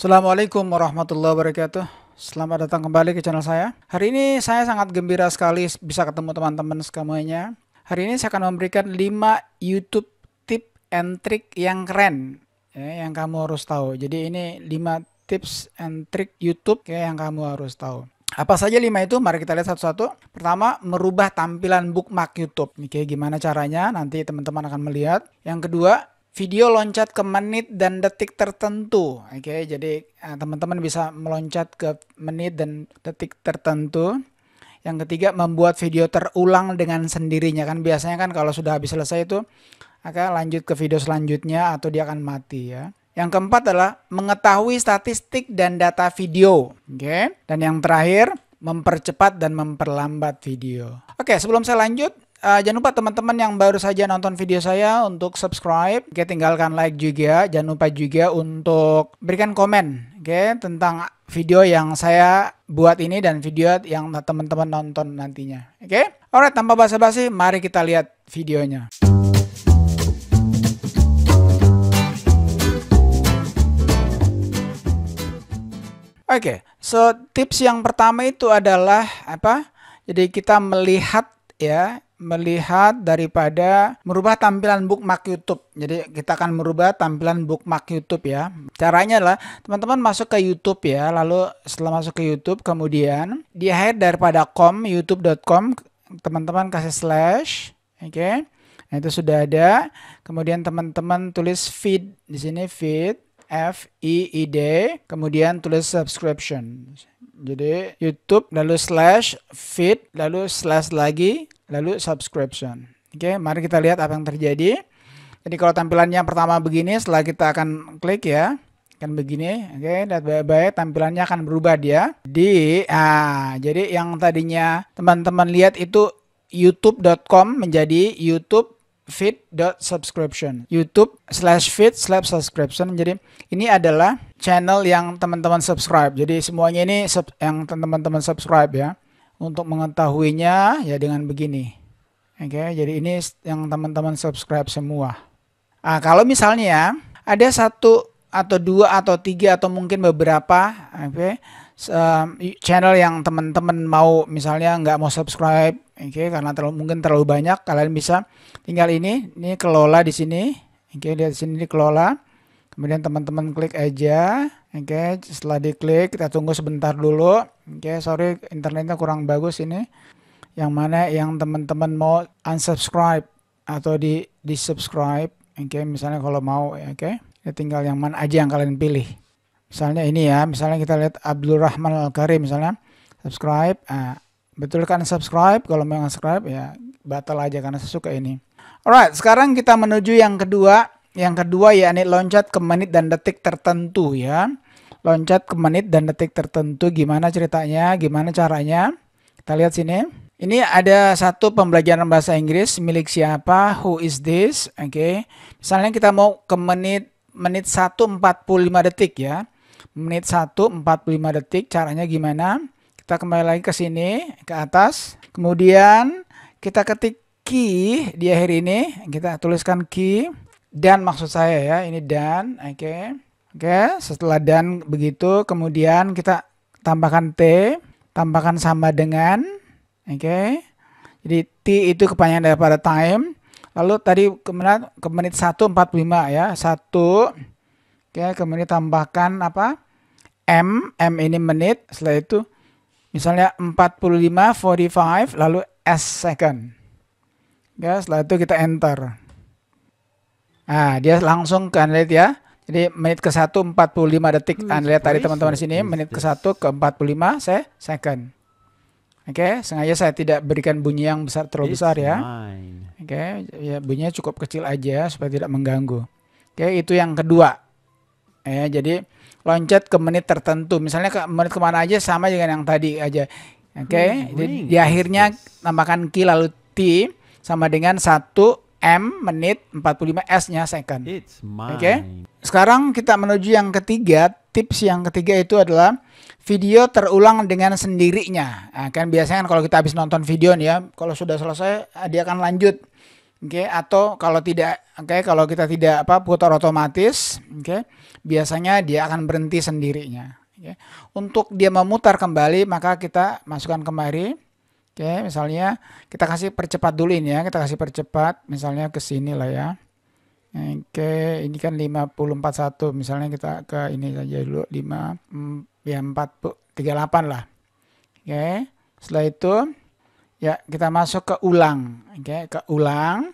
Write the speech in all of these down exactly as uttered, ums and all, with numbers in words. Assalamualaikum warahmatullahi wabarakatuh. Selamat datang kembali ke channel saya. Hari ini saya sangat gembira sekali bisa ketemu teman-teman semuanya. Hari ini saya akan memberikan lima YouTube tip and trick yang keren ya, yang kamu harus tahu. Jadi ini lima tips and trick YouTube ya, yang kamu harus tahu. Apa saja lima itu? Mari kita lihat satu-satu. Pertama, merubah tampilan bookmark YouTube. Ini kayak gimana caranya, nanti teman-teman akan melihat. Yang kedua, video loncat ke menit dan detik tertentu. Oke, okay, jadi teman-teman eh, bisa meloncat ke menit dan detik tertentu. Yang ketiga, membuat video terulang dengan sendirinya. Kan biasanya kan kalau sudah habis selesai itu akan lanjut ke video selanjutnya atau dia akan mati ya. Yang keempat adalah mengetahui statistik dan data video. Oke, okay. Dan yang terakhir, mempercepat dan memperlambat video. Oke, okay, sebelum saya lanjut, Uh, jangan lupa teman-teman yang baru saja nonton video saya untuk subscribe, oke, tinggalkan like juga, jangan lupa juga untuk berikan komen, oke, tentang video yang saya buat ini dan video yang teman-teman nonton nantinya, oke. Alright, tanpa basa-basi, mari kita lihat videonya. Oke, so tips yang pertama itu adalah apa? Jadi kita melihat ya. Melihat daripada merubah tampilan bookmark YouTube. Jadi kita akan merubah tampilan bookmark YouTube ya. Caranya adalah teman-teman masuk ke YouTube ya. Lalu setelah masuk ke YouTube, kemudian di akhir daripada com, youtube dot com, teman-teman kasih slash. Oke, okay. Nah, itu sudah ada. Kemudian teman-teman tulis feed di sini, feed F I I D, kemudian tulis subscription. Jadi YouTube, lalu slash feed, lalu slash lagi, lalu subscription. Oke, mari kita lihat apa yang terjadi. Jadi kalau tampilannya pertama begini, setelah kita akan klik ya, akan begini. Oke, lihat baik-baik, tampilannya akan berubah dia. Di, ah, jadi yang tadinya teman-teman lihat itu youtube dot com menjadi YouTube feed dot subscription, YouTube slash feed slash subscription. Jadi ini adalah channel yang teman-teman subscribe. Jadi semuanya ini sub yang teman-teman subscribe ya. Untuk mengetahuinya ya dengan begini. Oke, okay, jadi ini yang teman-teman subscribe semua. Nah, kalau misalnya ya, ada satu atau dua atau tiga atau mungkin beberapa, oke, okay, channel yang teman-teman mau misalnya nggak mau subscribe, oke, okay, karena terlalu, mungkin terlalu banyak, kalian bisa tinggal ini, ini kelola di sini, oke, okay, lihat di sini dikelola, kemudian teman-teman klik aja, oke, okay, setelah diklik kita tunggu sebentar dulu, oke, okay, sorry internetnya kurang bagus ini, yang mana yang teman-teman mau unsubscribe atau di disubscribe, oke, okay, misalnya kalau mau, oke, okay, ya tinggal yang mana aja yang kalian pilih. Misalnya ini ya, misalnya kita lihat Abdurrahman Al-Karim misalnya, subscribe, nah, betul kan subscribe, kalau mau subscribe ya batal aja karena saya suka ini. Alright, sekarang kita menuju yang kedua, yang kedua yakni loncat ke menit dan detik tertentu ya. Loncat ke menit dan detik tertentu, gimana ceritanya, gimana caranya, kita lihat sini. Ini ada satu pembelajaran bahasa Inggris, milik siapa, who is this, oke. Okay. Misalnya kita mau ke menit, menit satu empat puluh lima detik ya. Menit satu empat puluh lima detik, caranya gimana? Kita kembali lagi ke sini, ke atas. Kemudian kita ketik key di akhir ini, kita tuliskan key dan maksud saya ya, ini dan, oke. Okay. Oke, okay, setelah dan begitu, kemudian kita tambahkan T, tambahkan sama dengan, oke. Okay. Jadi T itu kepanjangan daripada time. Lalu tadi ke menit, ke menit satu empat puluh lima ya, satu. Oke, kemudian tambahkan apa? M, M ini menit, setelah itu misalnya empat puluh lima, empat puluh lima, lalu S second. Oke, setelah itu kita enter. Nah, dia langsung ke Anda lihat ya. Jadi menit ke satu empat puluh lima detik. Anda lihat tadi teman-teman di sini, menit ke satu ke empat puluh lima saya second. Oke, sengaja saya tidak berikan bunyi yang besar terlalu besar ya. Oke, ya bunyinya cukup kecil aja supaya tidak mengganggu. Oke, itu yang kedua. Ya, jadi loncat ke menit tertentu, misalnya ke menit kemana aja sama dengan yang tadi aja. Oke, okay? Jadi di akhirnya tambahkan Q lalu T sama dengan satu M menit empat puluh lima S-nya second. Oke, okay? Sekarang kita menuju yang ketiga. Tips yang ketiga itu adalah video terulang dengan sendirinya. Nah, kan biasanya kan kalau kita habis nonton video nih ya, kalau sudah selesai dia akan lanjut. Oke, okay, atau kalau tidak, oke, okay, kalau kita tidak apa putar otomatis, oke, okay, biasanya dia akan berhenti sendirinya. Okay. Untuk dia memutar kembali, maka kita masukkan kemari. Oke, okay, misalnya kita kasih percepat dulu ini ya, kita kasih percepat, misalnya ke sini lah ya. Oke, okay, ini kan lima puluh empat satu, misalnya kita ke ini saja dulu lima, ya empat tiga delapan lah. Oke, okay, setelah itu. Ya, kita masuk ke ulang, oke, okay, ke ulang.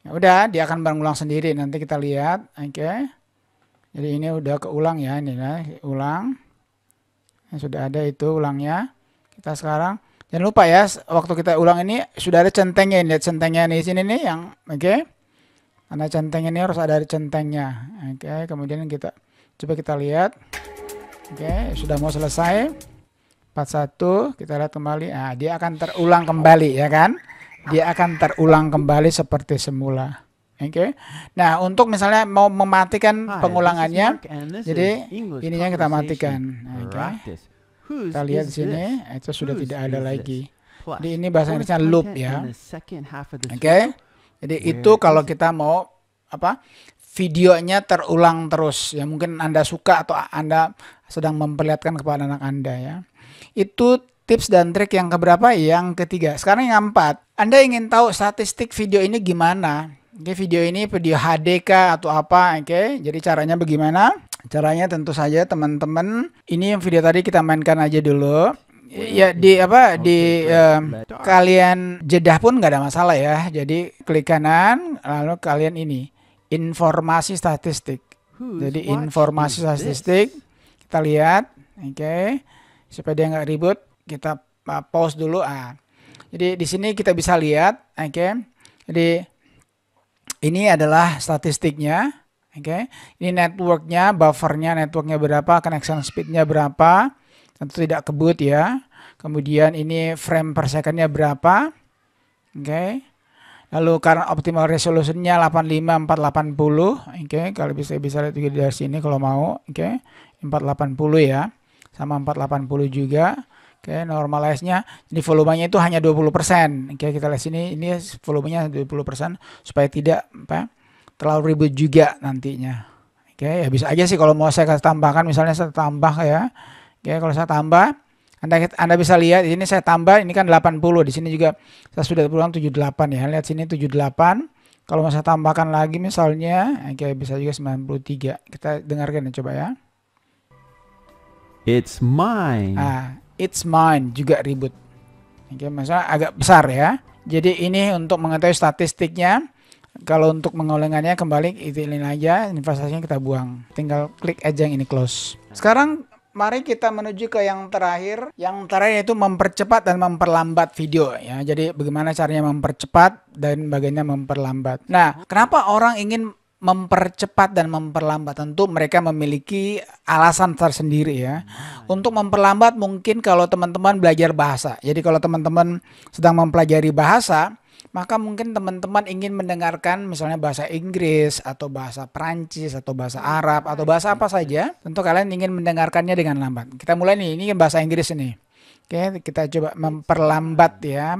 Ya udah, dia akan berulang sendiri. Nanti kita lihat, oke. Okay. Jadi ini udah ke ulang ya, ini ya, ulang. Ya, sudah ada itu ulangnya. Kita sekarang jangan lupa ya, waktu kita ulang ini sudah ada centengnya, lihat centengnya di sini nih yang, oke. Okay. Karena centeng ini harus ada centengnya, oke. Okay. Kemudian kita coba kita lihat, oke, okay, sudah mau selesai. empat satu kita lihat kembali, nah, dia akan terulang kembali ya kan, dia akan terulang kembali seperti semula. Oke, okay. Nah untuk misalnya mau mematikan pengulangannya, Hi, jadi ininya kita matikan. Okay. Kita lihat di sini, itu sudah Who's tidak ada lagi. Jadi ini bahasa Inggrisnya loop ya. Oke, okay. Jadi itu kalau kita mau apa? Videonya terulang terus ya, mungkin Anda suka atau Anda sedang memperlihatkan kepada anak Anda ya. Itu tips dan trik yang keberapa? Yang ketiga. Sekarang yang keempat. Anda ingin tahu statistik video ini gimana? Oke, video ini video H D K atau apa? Oke, jadi caranya bagaimana? Caranya tentu saja teman-teman, ini yang video tadi kita mainkan aja dulu. Ya di apa di um, kalian jedah pun nggak ada masalah ya. Jadi klik kanan lalu kalian ini informasi statistik. Jadi informasi statistik kita lihat, oke, okay, supaya dia nggak ribut kita pause dulu. Ah, jadi di sini kita bisa lihat, oke, okay, jadi ini adalah statistiknya, oke, okay, ini networknya, buffernya, networknya berapa, connection speednya berapa, tentu tidak kebut ya. Kemudian ini frame per secondnya berapa, oke. Okay. Lalu karena optimal resolutionnya delapan puluh lima empat ratus delapan puluh, oke, okay, kalau bisa bisa lihat juga dari sini kalau mau, oke, okay, empat ratus delapan puluh ya, sama empat ratus delapan puluh juga, oke, okay, normalize-nya, jadi volumenya itu hanya dua puluh persen, oke, okay, kita lihat sini, ini volumenya dua puluh persen, supaya tidak apa, terlalu ribet juga nantinya, oke, okay, ya bisa aja sih kalau mau saya tambahkan, misalnya saya tambah ya, oke, okay, kalau saya tambah, Anda, Anda bisa lihat ini saya tambah ini kan delapan puluh, di sini juga saya sudah pulang tujuh puluh delapan ya. Lihat sini tujuh puluh delapan. Kalau saya tambahkan lagi misalnya, oke, okay, bisa juga sembilan puluh tiga. Kita dengarkan ya, coba ya. It's mine. Ah, it's mine juga ribut. Oke, okay, masalah agak besar ya. Jadi ini untuk mengetahui statistiknya. Kalau untuk mengulangannya kembali itu ini aja, investasinya kita buang. Tinggal klik aja yang ini close. Sekarang mari kita menuju ke yang terakhir. Yang terakhir yaitu mempercepat dan memperlambat video ya. Jadi bagaimana caranya mempercepat dan bagaimana memperlambat. Nah, kenapa orang ingin mempercepat dan memperlambat? Tentu mereka memiliki alasan tersendiri ya. Untuk memperlambat mungkin kalau teman-teman belajar bahasa. Jadi kalau teman-teman sedang mempelajari bahasa, maka mungkin teman-teman ingin mendengarkan misalnya bahasa Inggris atau bahasa Perancis atau bahasa Arab atau bahasa apa saja. Tentu kalian ingin mendengarkannya dengan lambat. Kita mulai nih, ini bahasa Inggris ini. Oke, kita coba memperlambat ya.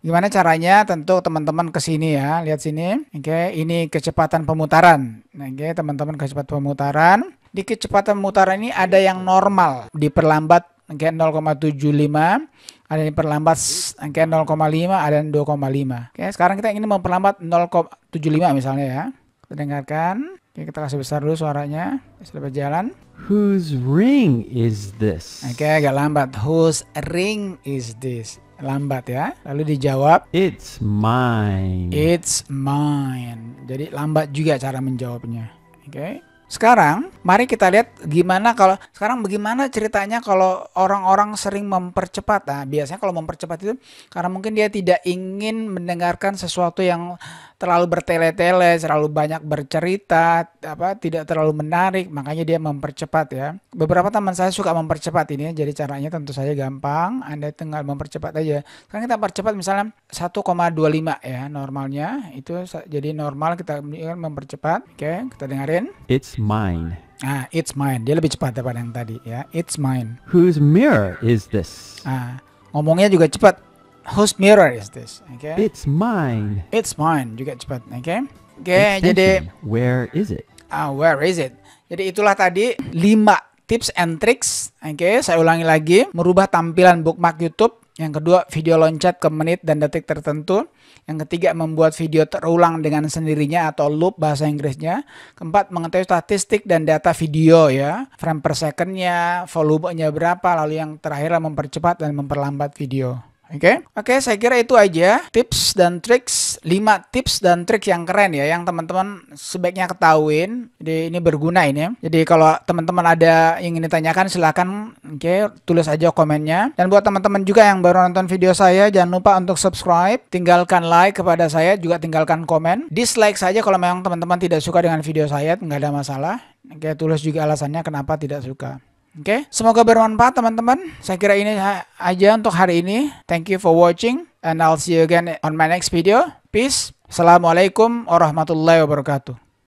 Gimana caranya? Tentu teman-teman ke sini ya, lihat sini. Oke, ini kecepatan pemutaran. Oke, teman-teman kecepatan pemutaran. Di kecepatan pemutaran ini ada yang normal, diperlambat angka nol koma tujuh lima, ada yang perlambat angka nol koma lima, ada yang dua koma lima. Oke, sekarang kita ingin memperlambat nol koma tujuh lima misalnya ya. Kita dengarkan. Oke, kita kasih besar dulu suaranya. Sudah berjalan. Whose ring is this? Oke, agak lambat. Whose ring is this? Lambat ya. Lalu dijawab. It's mine. It's mine. Jadi lambat juga cara menjawabnya. Oke. Sekarang mari kita lihat gimana kalau sekarang bagaimana ceritanya kalau orang-orang sering mempercepat. Nah, biasanya kalau mempercepat itu karena mungkin dia tidak ingin mendengarkan sesuatu yang terlalu bertele-tele, terlalu banyak bercerita, apa tidak terlalu menarik, makanya dia mempercepat ya. Beberapa teman saya suka mempercepat ini, jadi caranya tentu saja gampang. Anda tinggal mempercepat aja. Sekarang kita percepat misalnya satu koma dua lima ya normalnya. Itu jadi normal kita mempercepat. Oke, kita dengerin. It's mine. Ah, it's mine. Dia lebih cepat daripada yang tadi ya. It's mine. Whose mirror is this? Ah, ngomongnya juga cepat. whose mirror is this? Okay. It's mine. It's mine juga cepat. Oke. Okay. Oke, okay, jadi where is it? Ah, where is it? Jadi itulah tadi lima tips and tricks. Oke, okay, saya ulangi lagi, merubah tampilan bookmark YouTube. Yang kedua, video loncat ke menit dan detik tertentu. Yang ketiga, membuat video terulang dengan sendirinya atau loop bahasa Inggrisnya. Keempat, mengetahui statistik dan data video ya. Frame per secondnya, volumenya berapa, lalu yang terakhir mempercepat dan memperlambat video. Oke, okay? Oke, okay, saya kira itu aja tips dan tricks, lima tips dan tricks yang keren ya, yang teman-teman sebaiknya ketahuin. Jadi ini berguna ini. Jadi kalau teman-teman ada yang ingin ditanyakan silahkan, oke, okay, tulis aja komennya. Dan buat teman-teman juga yang baru nonton video saya, jangan lupa untuk subscribe, tinggalkan like kepada saya, juga tinggalkan komen. Dislike saja kalau memang teman-teman tidak suka dengan video saya, nggak ada masalah. Oke, okay, tulis juga alasannya kenapa tidak suka. Oke, okay. Semoga bermanfaat teman-teman. Saya kira ini aja untuk hari ini. Thank you for watching and I'll see you again on my next video. Peace. Assalamualaikum warahmatullahi wabarakatuh.